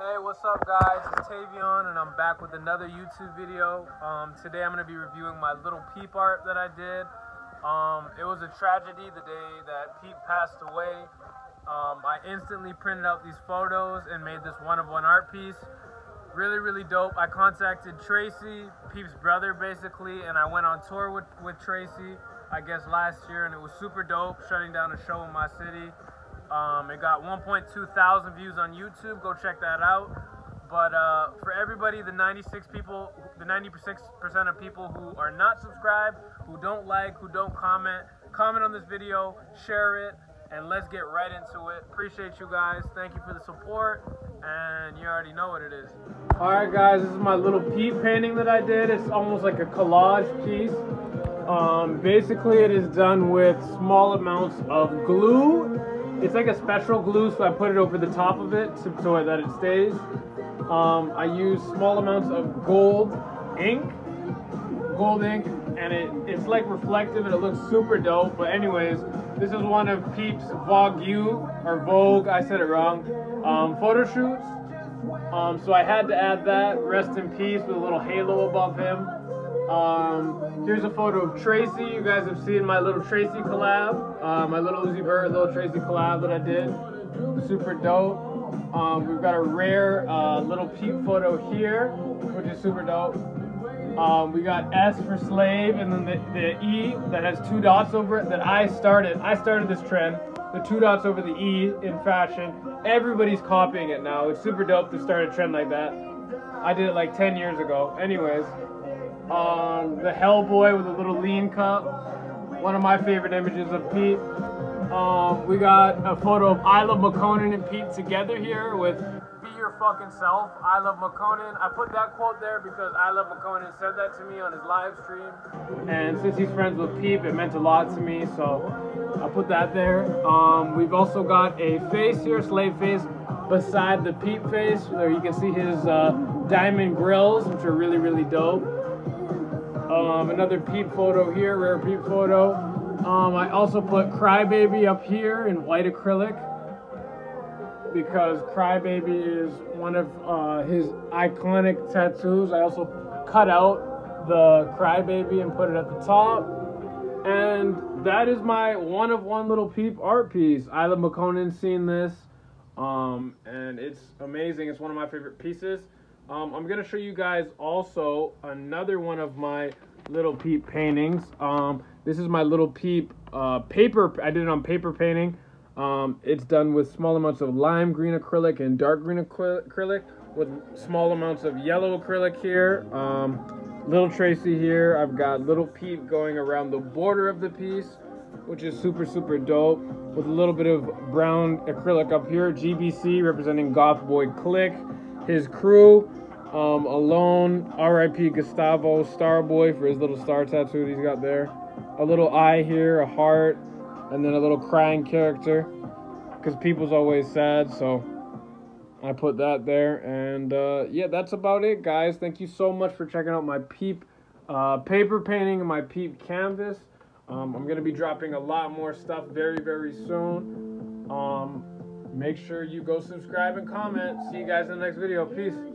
Hey, what's up guys, it's Tayvion and I'm back with another YouTube video. Today I'm going to be reviewing my little Peep art that I did. It was a tragedy the day that Peep passed away. I instantly printed out these photos and made this one-of-one art piece. Really dope. I contacted Tracy, Peep's brother basically, and I went on tour with Tracy, I guess last year, and it was super dope, shutting down a show in my city. It got 1,200 views on YouTube. Go check that out. But for everybody, the 96% of people who are not subscribed, who don't like, who don't comment on this video, share it, and let's get right into it. Appreciate you guys. Thank you for the support, and you already know what it is. All right, guys, this is my little Peep painting that I did. It's almost like a collage piece. Basically, it is done with small amounts of glue. It's like a special glue, so I put it over the top of it so that it stays. I use small amounts of gold ink, and it's like reflective and it looks super dope. But anyways, this is one of Peep's Vogue, I said it wrong, photo shoots. So I had to add that, rest in peace, with a little halo above him. Here's a photo of Tracy. You guys have seen my little Tracy collab, my little Uzi Bird, little Tracy collab that I did. Super dope. We've got a rare little Peep photo here, which is super dope. We got S for Slave, and then the E that has two dots over it that I started. I started this trend, the two dots over the E in fashion. Everybody's copying it now. It's super dope to start a trend like that. I did it like 10 years ago. Anyways. The Hellboy with a little lean cup, one of my favorite images of Peep. We got a photo of iLoveMakonnen and Peep together here with Be Your Fucking Self, iLoveMakonnen. I put that quote there because iLoveMakonnen said that to me on his live stream. And since he's friends with Peep, it meant a lot to me, so I put that there. We've also got a face here, Slave face, beside the Peep face, where you can see his diamond grills, which are really dope. Another Peep photo here, rare Peep photo. I also put Crybaby up here in white acrylic because Crybaby is one of his iconic tattoos. I also cut out the Crybaby and put it at the top. And that is my one-of-one little Peep art piece. iLoveMakonnen's seen this, and it's amazing. It's one of my favorite pieces. I'm going to show you guys also another one of my little Peep paintings. This is my little Peep paper. I did it on paper painting. It's done with small amounts of lime green acrylic and dark green acrylic with small amounts of yellow acrylic here. Little Tracy here. I've got little Peep going around the border of the piece, which is super dope, with a little bit of brown acrylic up here. GBC representing Goth Boy Click, his crew. Alone, RIP Gustavo, Starboy for his little star tattoo he's got there. A little eye here, a heart, and then a little crying character because people's always sad, so I put that there. And yeah, that's about it, guys. Thank you so much for checking out my Peep paper painting and my Peep canvas. I'm gonna be dropping a lot more stuff very soon. Make sure you go subscribe and comment. See you guys in the next video. Peace.